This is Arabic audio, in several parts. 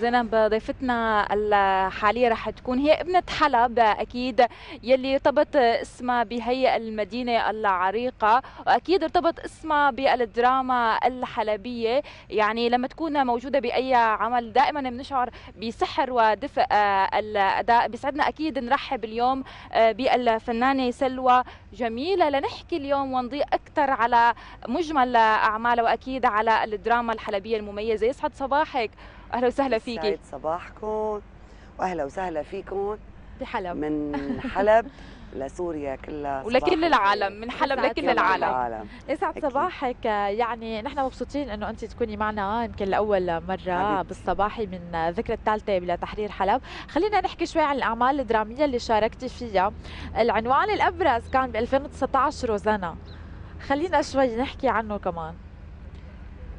زينب ضيفتنا الحالية رح تكون هي ابنة حلب أكيد يلي ارتبط اسمها بهي المدينة العريقة، وأكيد ارتبط اسمها بالدراما الحلبية. يعني لما تكون موجودة بأي عمل دائما بنشعر بسحر ودفء الأداء. بيسعدنا أكيد نرحب اليوم بالفنانة سلوى جميل لنحكي اليوم ونضيء أكثر على مجمل أعمالها وأكيد على الدراما الحلبية المميزة. يسعد صباحك، اهلا وسهلا فيكي. يسعد صباحكم واهلا وسهلا فيكم بحلب، من حلب لسوريا كلها ولكل العالم، من حلب لكل العالم. يسعد صباحك. يعني نحن مبسوطين انه انت تكوني معنا يمكن لاول مره بالصباحي من ذكرى الثالثه لتحرير حلب. خلينا نحكي شوي عن الاعمال الدراميه اللي شاركتي فيها. العنوان الابرز كان ب 2019 روزانا، خلينا شوي نحكي عنه كمان.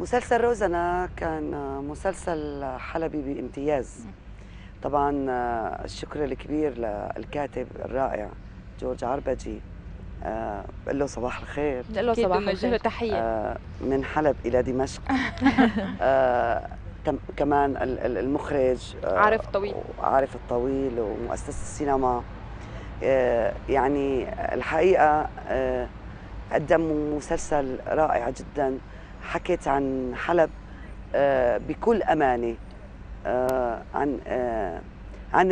مسلسل روزانا كان مسلسل حلبي بامتياز. طبعا الشكر الكبير للكاتب الرائع جورج عربجي، بقول له صباح الخير. بقول له صباح الخير، تحيه من حلب الى دمشق. كمان المخرج عارف الطويل، عارف الطويل ومؤسسه السينما. يعني الحقيقه قدموا مسلسل رائع جدا، حكيت عن حلب بكل أمانة، عن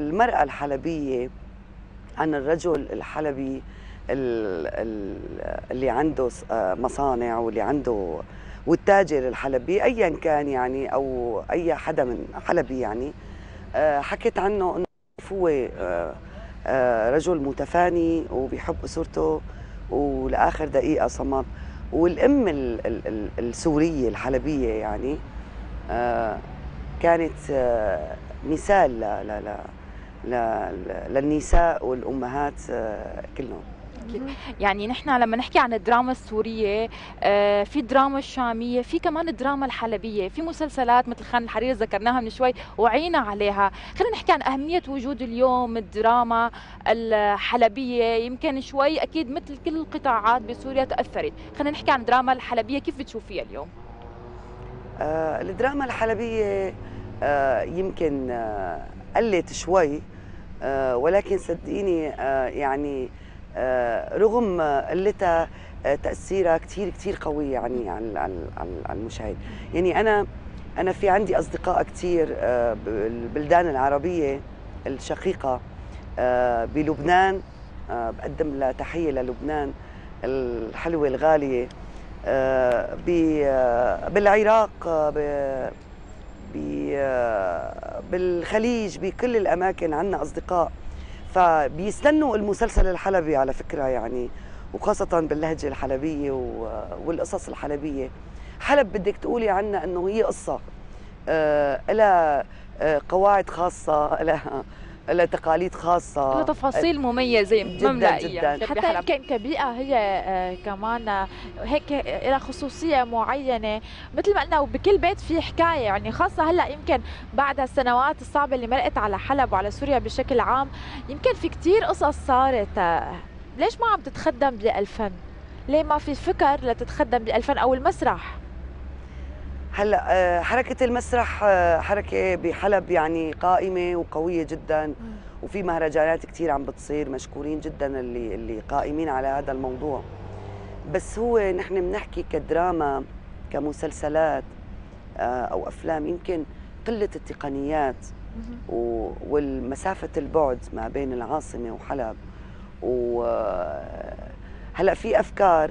المرأة الحلبية، عن الرجل الحلبي اللي عنده مصانع واللي عنده والتاجر الحلبي أيا كان، يعني أو أي حدا من حلبي. يعني حكيت عنه إنه هو رجل متفاني وبيحب أسرته ولآخر دقيقة صمد. والأم السورية الحلبية يعني كانت مثال للنساء والأمهات كلهم. يعني نحن لما نحكي عن الدراما السورية، في الدراما الشامية، في كمان الدراما الحلبية، في مسلسلات مثل خان الحرير ذكرناها من شوي وعينا عليها. خلينا نحكي عن أهمية وجود اليوم الدراما الحلبية. يمكن شوي أكيد مثل كل القطاعات بسوريا تأثرت. خلينا نحكي عن الدراما الحلبية، كيف بتشوفيها اليوم؟ الدراما الحلبية يمكن قلت شوي، ولكن صدقيني يعني رغم قلتها تأثيرها كثير كثير قوي يعني على المشاهد. يعني أنا في عندي أصدقاء كثير بالبلدان العربية الشقيقة، بلبنان، بقدم لها تحية للبنان الحلوة الغالية، بالعراق، بالخليج، بكل الأماكن عندنا أصدقاء فبيستنوا المسلسل الحلبي على فكرة، يعني وخاصة باللهجة الحلبية والقصص الحلبية. حلب بدك تقولي عنها أنه هي قصة لها قواعد خاصة، لها تقاليد خاصة، لها تفاصيل مميزة جدا جدا. حتى كبيئة هي كمان هيك لها خصوصية معينة، مثل ما قلنا وبكل بيت في حكاية. يعني خاصة هلا يمكن بعد هالسنوات الصعبة اللي مرقت على حلب وعلى سوريا بشكل عام، يمكن في كثير قصص صارت. ليش ما عم تتخدم بالفن؟ ليه ما في فكر لتتخدم بالفن أو المسرح؟ هلا حركة المسرح حركة بحلب يعني قائمة وقوية جدا، وفي مهرجانات كثير عم بتصير، مشكورين جدا اللي قائمين على هذا الموضوع. بس هو نحن بنحكي كدراما، كمسلسلات أو أفلام، يمكن قلة التقنيات والمسافة البعد ما بين العاصمة وحلب. وهلا في أفكار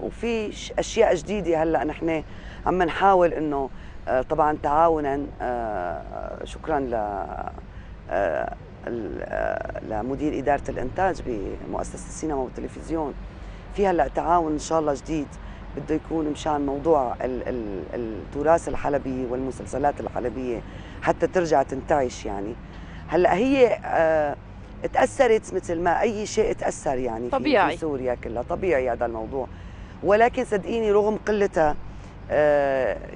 وفي أشياء جديدة. هلا نحن عم نحاول انه طبعا تعاونا، شكرا لمدير اداره الانتاج بمؤسسه السينما والتلفزيون، في هلا تعاون ان شاء الله جديد بده يكون مشان موضوع التراث الحلبي والمسلسلات الحلبيه حتى ترجع تنتعش. يعني هلا هي تاثرت مثل ما اي شيء تاثر، يعني طبيعي في سوريا كلها، طبيعي هذا الموضوع. ولكن صدقيني رغم قلتها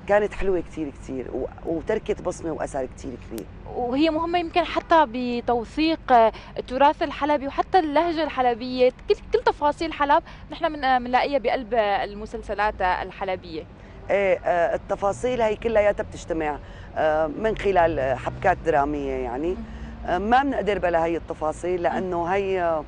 كانت حلوة كتير كتير، وتركت بصمة وأثر كتير كبير، وهي مهمة يمكن حتى بتوثيق التراث الحلبي وحتى اللهجة الحلبية. كل تفاصيل حلب نحن بنلاقيها بقلب المسلسلات الحلبية. التفاصيل هي كلياتها بتجتمع من خلال حبكات دراميه يعني. ما بنقدر بلا هي التفاصيل لانه هي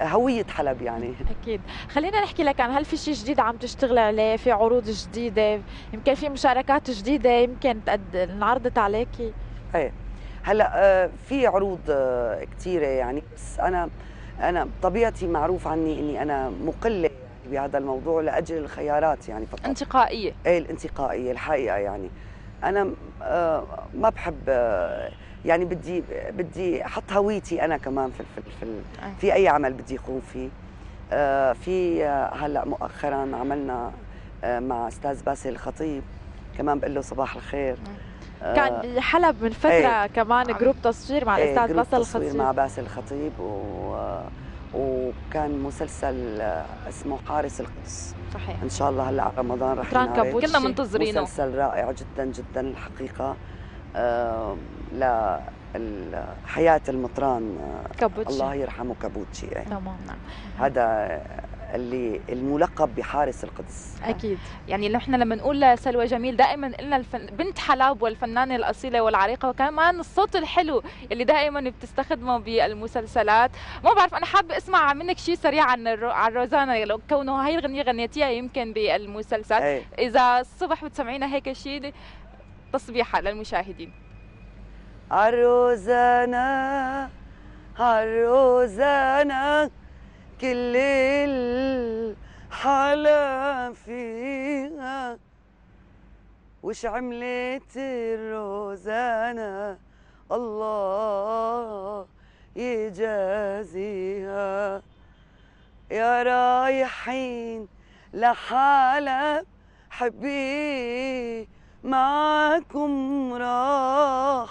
هويه حلب يعني. اكيد. خلينا نحكي لك عن هل في شيء جديد عم تشتغل عليه، في عروض جديده، يمكن في مشاركات جديده يمكن انعرضت عليكي؟ ايه هلا في عروض كثيره يعني، بس انا بطبيعتي معروف عني اني انا مقله بهذا الموضوع لاجل الخيارات يعني فقط. انتقائيه. ايه الانتقائيه الحقيقه يعني. انا ما بحب يعني بدي احط هويتي انا كمان في اي عمل بدي اكون فيه. في هلا مؤخرا عملنا مع استاذ باسل الخطيب، كمان بقول له صباح الخير. كان بحلب من فتره ايه كمان جروب تصوير مع الاستاذ باسل الخطيب. تصوير مع باسل الخطيب وكان مسلسل اسمه حارس القدس. صحيح. ان شاء الله هلا رمضان رح نعرض، كلنا منتظرينه. مسلسل رائع جدا جدا الحقيقه لحياة المطران كابوتشي. الله يرحمه كابوتشي. تمام. هذا اللي الملقب بحارس القدس. اكيد. يعني نحن لما نقول سلوى جميل دائما قلنا بنت حلب والفنانه الاصيله والعريقه، وكمان الصوت الحلو اللي دائما بتستخدمه بالمسلسلات. ما بعرف، انا حابه اسمع منك شيء سريع عن الروزانا، لو كونه هي الغنيه غنيتيها يمكن بالمسلسل. أي. اذا الصبح بتسمعينا هيك شيء تصبيحه للمشاهدين. عروزانا عروزانا كل الحلا فيها، وش عملت الروزانا الله يجازيها. يا رايحين لحلب حبي معكم راح،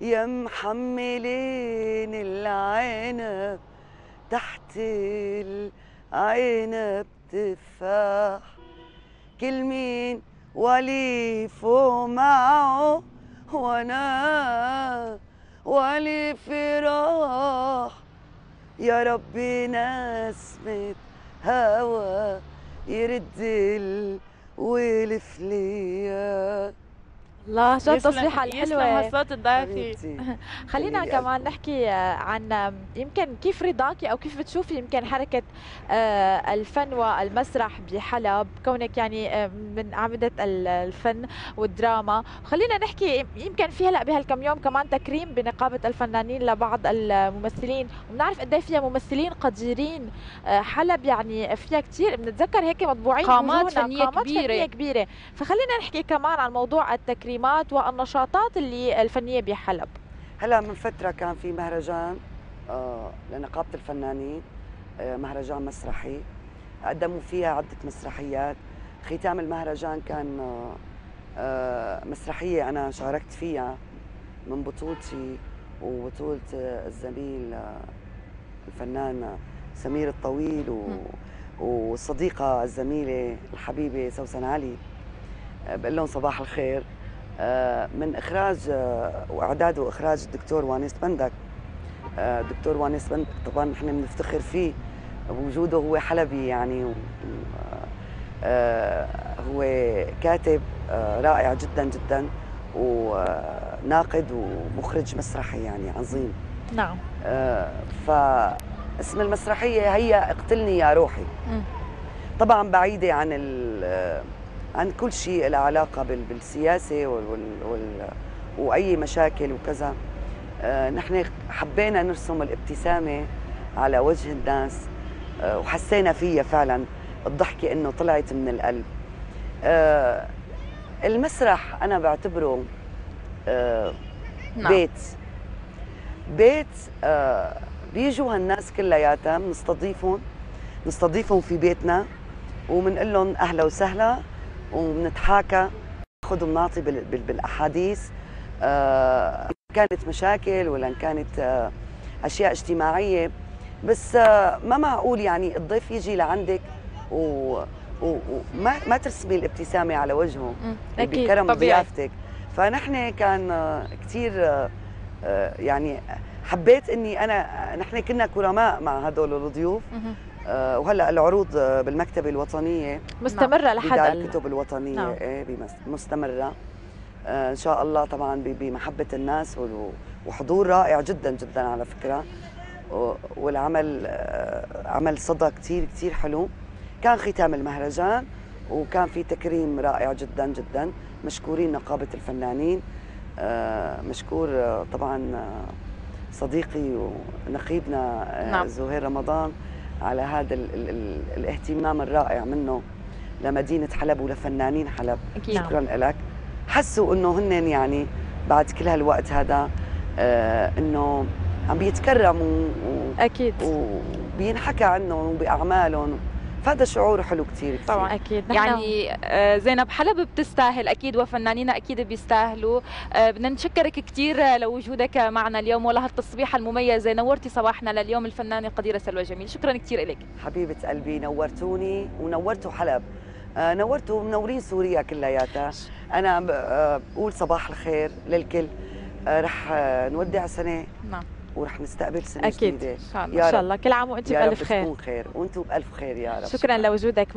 يا محملين العنب تحت العنب تفاح، كل مين وليفه معه وانا وليف راح، يا ربي نسمة هوا يرد ولف ليا. الله، شو التصريحة الحلوة. هالصوت الضيافي. خلينا كمان نحكي عن يمكن كيف رضاكي او كيف بتشوفي يمكن حركة الفن والمسرح بحلب، كونك يعني من عمدة الفن والدراما. خلينا نحكي يمكن في هلا بهالكم يوم كمان تكريم بنقابة الفنانين لبعض الممثلين، وبنعرف قد ايه فيها ممثلين قديرين. حلب يعني فيها كثير، بنتذكر هيك مطبوعين قامات فنية كبيرة. فخلينا نحكي كمان عن موضوع التكريم والنشاطات اللي الفنيه بحلب. هلا من فتره كان في مهرجان لنقابه الفنانين، مهرجان مسرحي قدموا فيها عده مسرحيات. ختام المهرجان كان مسرحيه انا شاركت فيها من بطولتي وبطوله الزميل الفنان سمير الطويل والصديقه الزميله الحبيبه سوسن علي. بقول لهم صباح الخير. من إخراج وإعداد وإخراج الدكتور وانيس بندق. الدكتور وانيس بندق طبعاً نحن بنفتخر فيه بوجوده، هو حلبي يعني، هو كاتب رائع جدا جدا وناقد ومخرج مسرحي يعني عظيم. نعم. فاسم المسرحية هي اقتلني يا روحي. طبعاً بعيدة عن كل شيء له علاقه بالسياسه واي مشاكل وكذا. نحن حبينا نرسم الابتسامه على وجه الناس، وحسينا فيها فعلا الضحكه انه طلعت من القلب. المسرح انا بعتبره بيت بيجوا هالناس كلياتها، بنستضيفهم في بيتنا وبنقول لهم اهلا وسهلا، وبنتحاكى ناخذ ونعطي بالاحاديث، كانت مشاكل ولا كانت اشياء اجتماعيه. بس ما معقول يعني الضيف يجي لعندك وما ترسمي الابتسامه على وجهه بكرم ضيافتك. فنحن كان كثير يعني حبيت اني نحن كنا كرماء مع هدول الضيوف، وهلا العروض بالمكتبه الوطنيه مستمره لحد الكتب الوطنيه مستمره ان شاء الله، طبعا بمحبه الناس وحضور رائع جدا جدا على فكره، والعمل عمل صدى كثير كثير حلو. كان ختام المهرجان وكان في تكريم رائع جدا جدا، مشكورين نقابه الفنانين، مشكور طبعا صديقي ونقيبنا زهير رمضان على هذا الاهتمام الرائع منه لمدينه حلب ولفنانين حلب. شكرا لك. حسوا انه هن يعني بعد كل هالوقت هذا انه عم بيتكرموا اكيد وبينحكى عنهم باعمالهم، فهذا شعور حلو كثير طبعا اكيد. يعني زينب حلب بتستاهل اكيد، وفنانينا اكيد بيستاهلوا. بدنا نشكرك كثير لوجودك معنا اليوم ولهالتصبيحه المميزه، نورتي صباحنا لليوم الفنانه القديره سلوى جميل، شكرا كثير الك حبيبه قلبي. نورتوني ونورتوا حلب، نورتوا منورين سوريا كلياتها. انا بقول صباح الخير للكل، رح نودع سنه ورح نستقبل سنه جديده اكيد ان شاء الله. كل عام وانتم بألف خير، وانتم بألف خير يا رب. شكرا لوجودك.